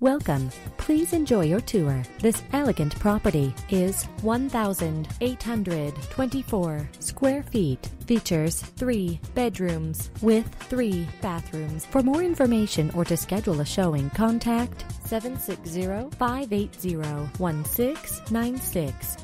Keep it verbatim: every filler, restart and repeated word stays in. Welcome. Please enjoy your tour. This elegant property is one thousand eight hundred twenty-four square feet. Features three bedrooms with three bathrooms. For more information or to schedule a showing, contact seven six zero, five eight zero, one six nine six.